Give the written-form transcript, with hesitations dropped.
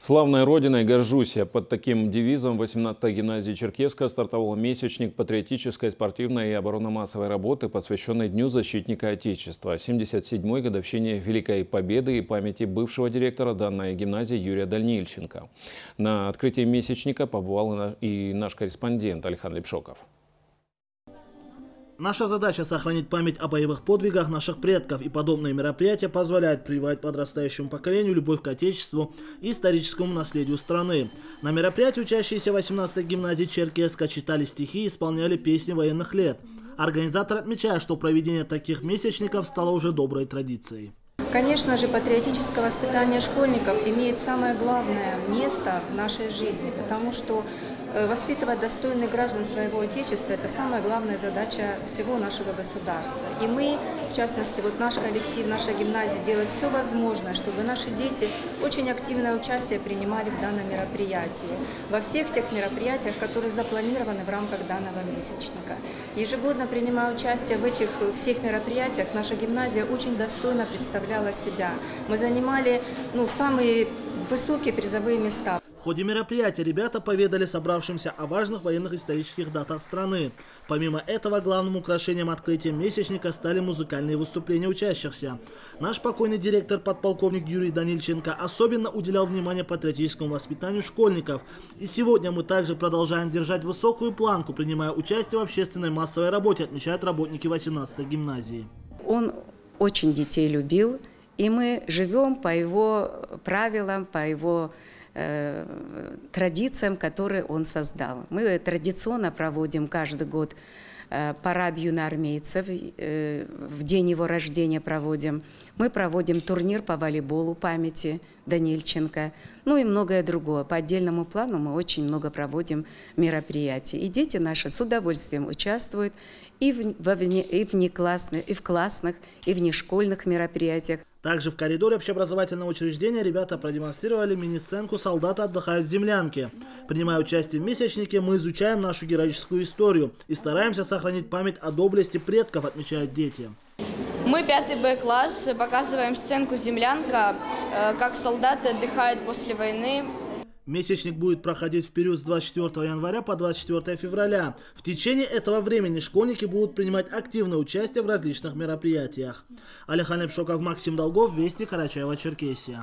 Славной родиной горжусь я. Под таким девизом 18-й гимназии Черкесска стартовал месячник патриотической, спортивной и оборонно-массовой работы, посвященный Дню защитника Отечества, 77-й годовщине Великой Победы и памяти бывшего директора данной гимназии Юрия Данильченко. На открытии месячника побывал и наш корреспондент Альхан Лепшоков. Наша задача – сохранить память о боевых подвигах наших предков, и подобные мероприятия позволяют прививать подрастающему поколению любовь к Отечеству и историческому наследию страны. На мероприятии учащиеся 18-й гимназии Черкесска читали стихи и исполняли песни военных лет. Организаторы отмечают, что проведение таких месячников стало уже доброй традицией. Конечно же, патриотическое воспитание школьников имеет самое главное место в нашей жизни, потому что воспитывать достойных граждан своего Отечества – это самая главная задача всего нашего государства. И мы, в частности, вот наш коллектив, наша гимназия делает все возможное, чтобы наши дети очень активное участие принимали в данном мероприятии, во всех тех мероприятиях, которые запланированы в рамках данного месячника. Ежегодно принимая участие в этих всех мероприятиях, наша гимназия очень достойно представляла себя. Мы занимали самые высокие призовые места. В ходе мероприятия ребята поведали собравшимся о важных военных исторических датах страны. Помимо этого, главным украшением открытия месячника стали музыкальные выступления учащихся. Наш покойный директор, подполковник Юрий Данильченко, особенно уделял внимание патриотическому воспитанию школьников. И сегодня мы также продолжаем держать высокую планку, принимая участие в общественной массовой работе, отмечают работники 18-й гимназии. Он очень детей любил, и мы живем по его правилам, по его традициям, которые он создал. Мы традиционно проводим каждый год парад юноармейцев, в день его рождения проводим. Мы проводим турнир по волейболу памяти Данильченко, ну и многое другое. По отдельному плану мы очень много проводим мероприятий. И дети наши с удовольствием участвуют и в классных, и внешкольных мероприятиях. Также в коридоре общеобразовательного учреждения ребята продемонстрировали мини-сценку «Солдаты отдыхают в землянке». Принимая участие в месячнике, мы изучаем нашу героическую историю и стараемся сохранить память о доблести предков, отмечают дети. Мы, 5-Б класс, показываем сценку «Землянка», как солдаты отдыхают после войны. Месячник будет проходить в период с 24 января по 24 февраля. В течение этого времени школьники будут принимать активное участие в различных мероприятиях. Алихан Пшоков, Максим Долгов, Вести, Карачаево-Черкесия.